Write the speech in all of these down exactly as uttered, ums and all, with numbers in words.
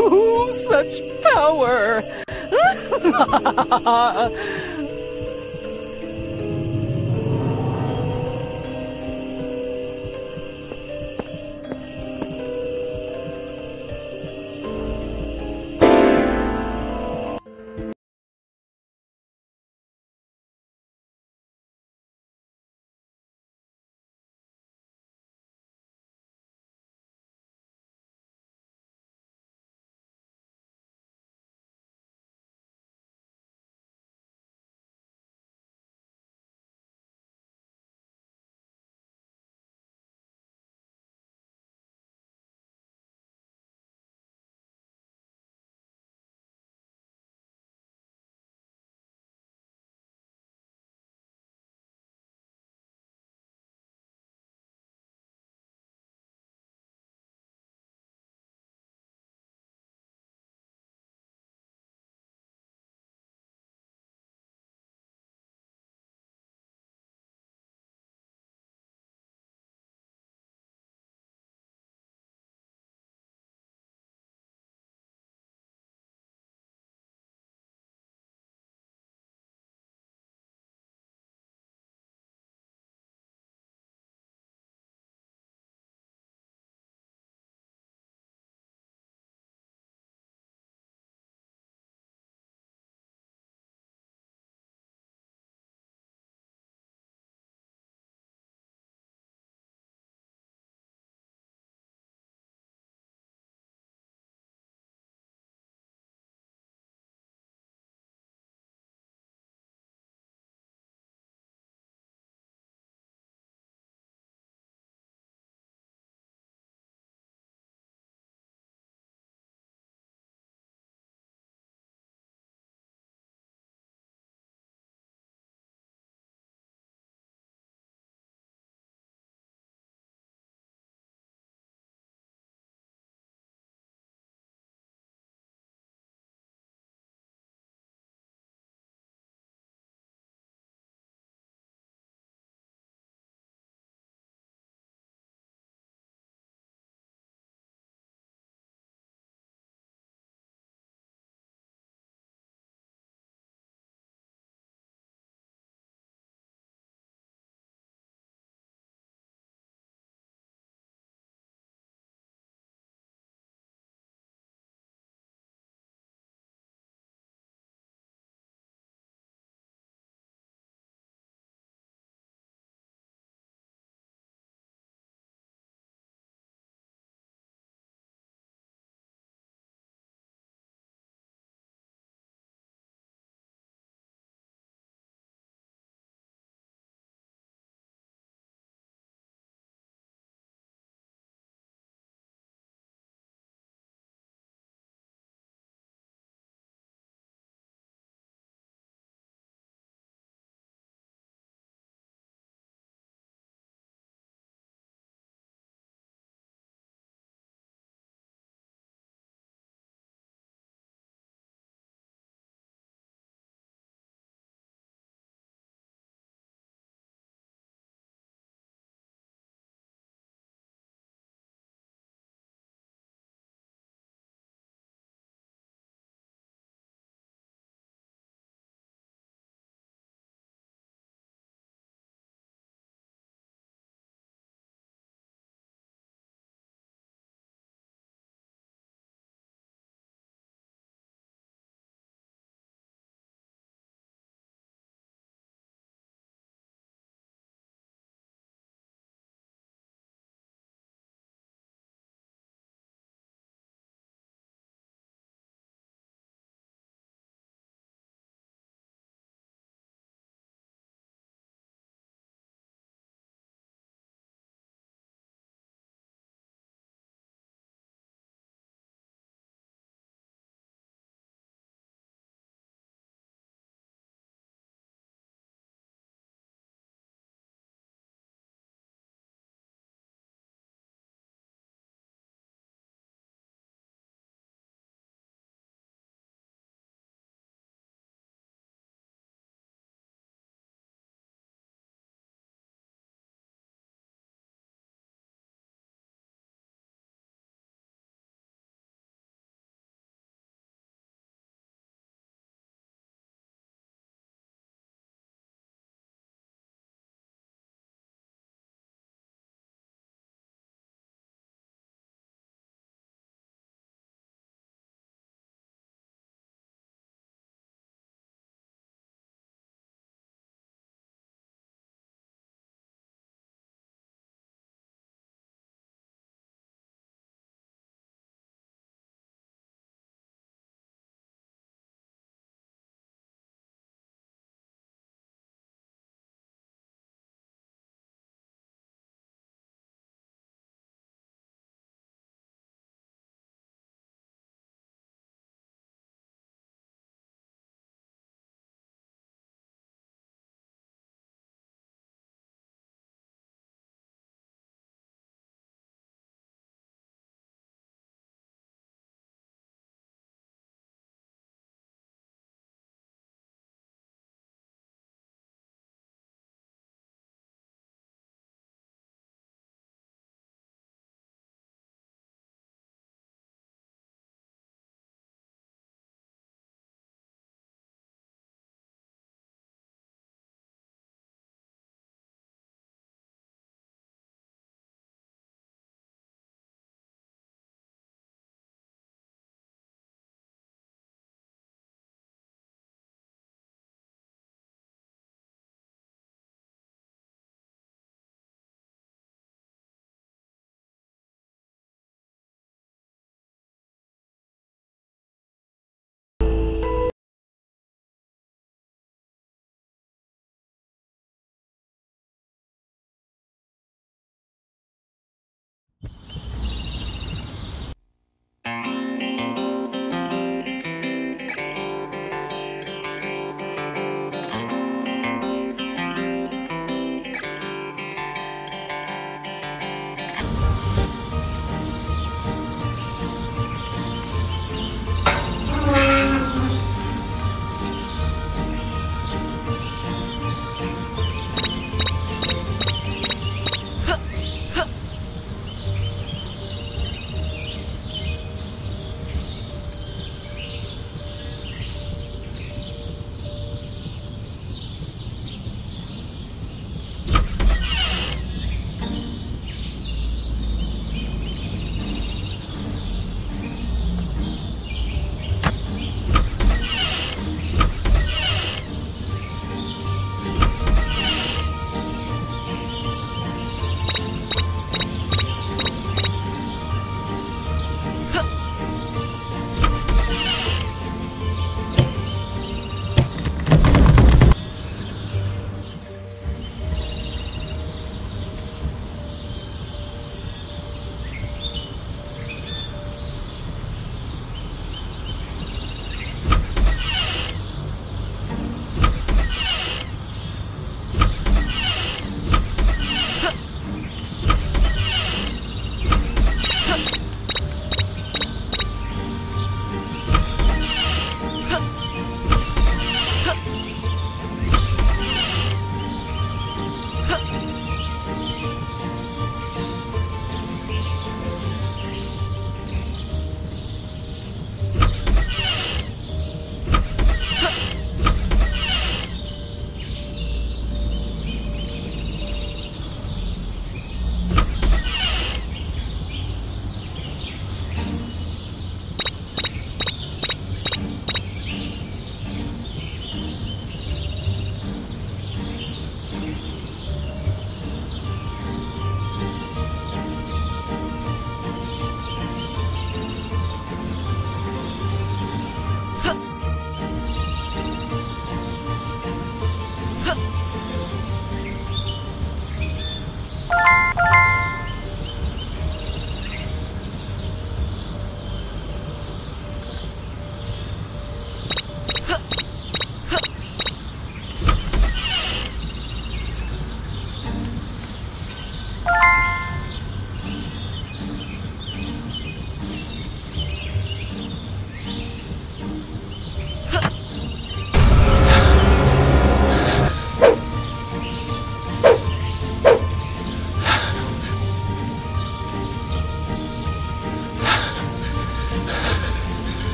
Ooh, such power!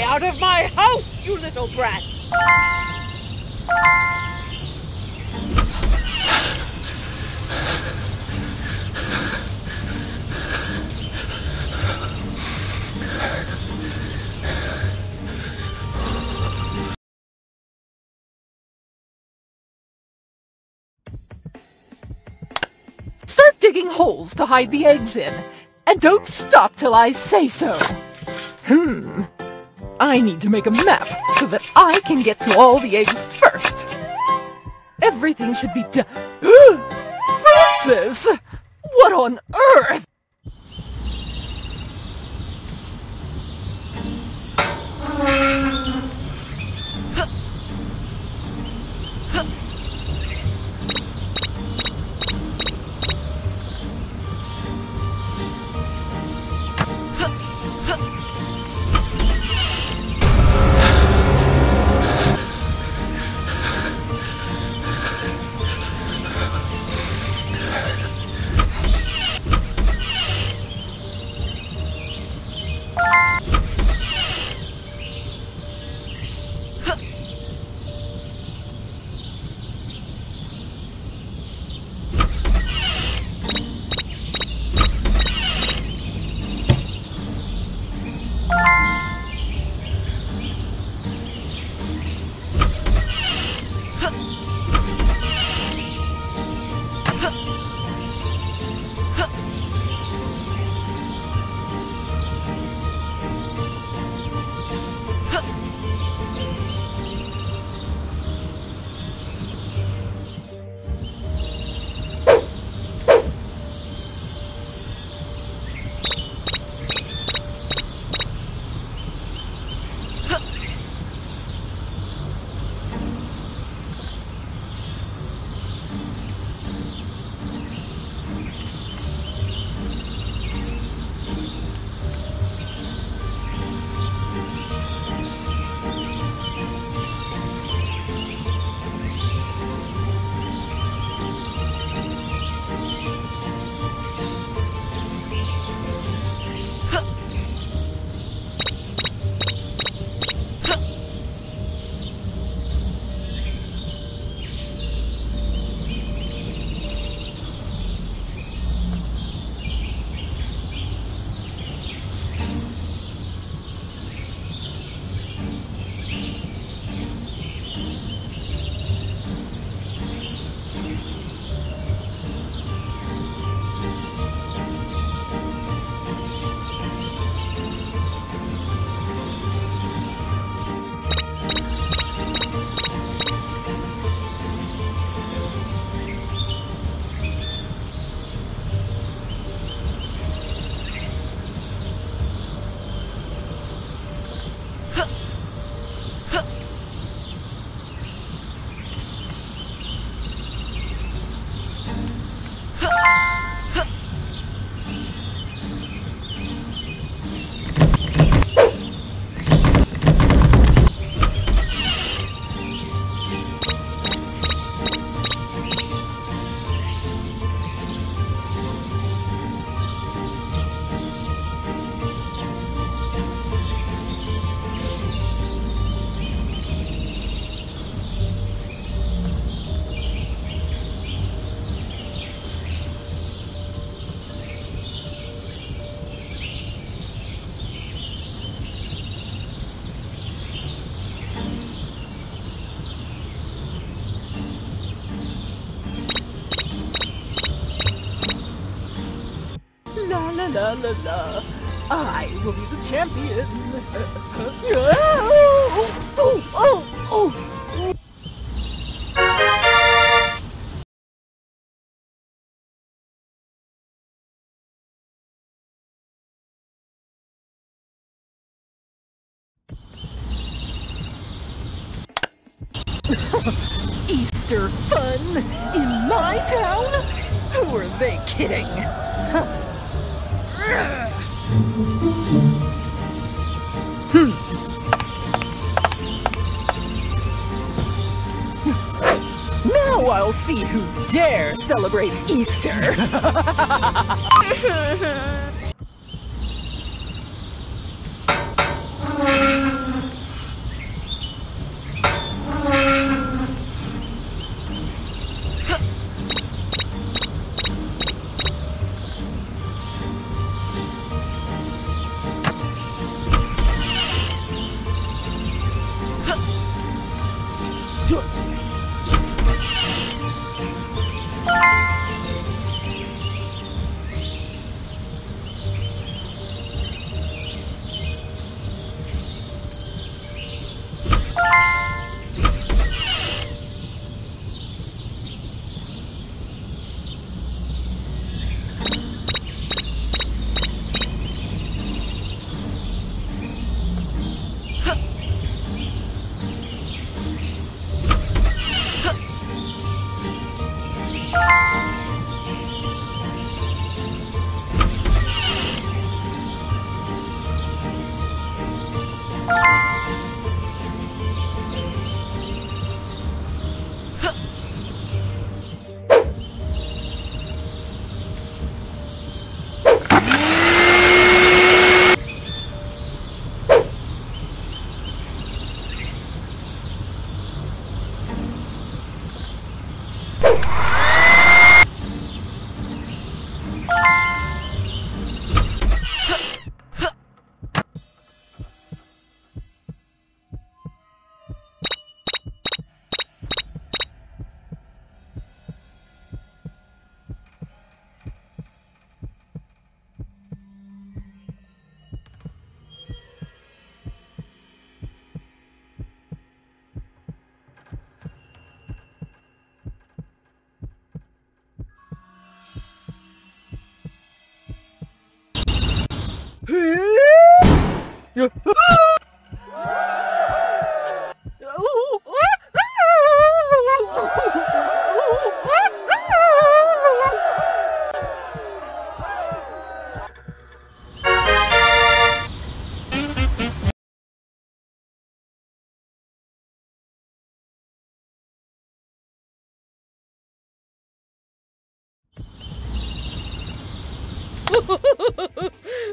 away out of my house, you little brat! Start digging holes to hide the eggs in, and don't stop till I say so. Hmm. I need to make a map so that I can get to all the eggs first. Everything should be done. Francis! What on earth? La la la, I will be the champion. Oh, oh, oh, oh. Easter fun in my town? Who are they kidding? Hmm. Now I'll see who dare celebrates Easter. Yeah.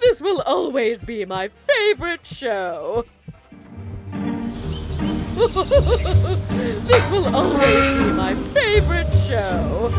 This will always be my favorite show. This will always be my favorite show.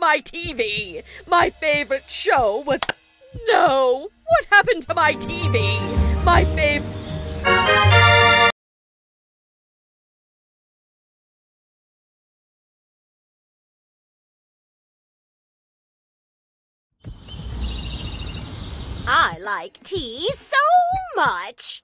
My T V, my favorite show was. No, what happened to my T V? My favorite. I like tea so much.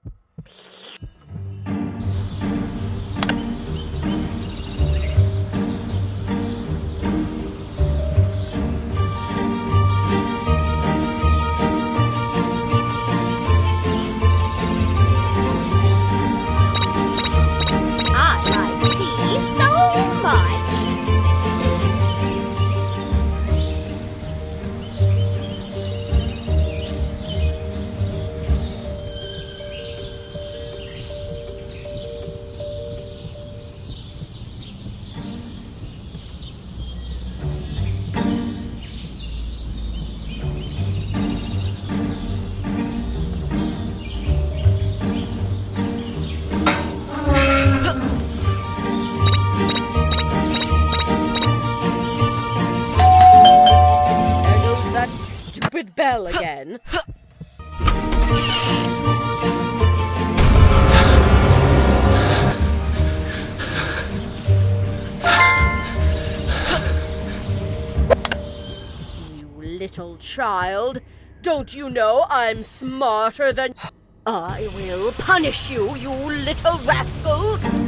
Bell again. You little child, don't you know I'm smarter than... I will punish you, you little rascals!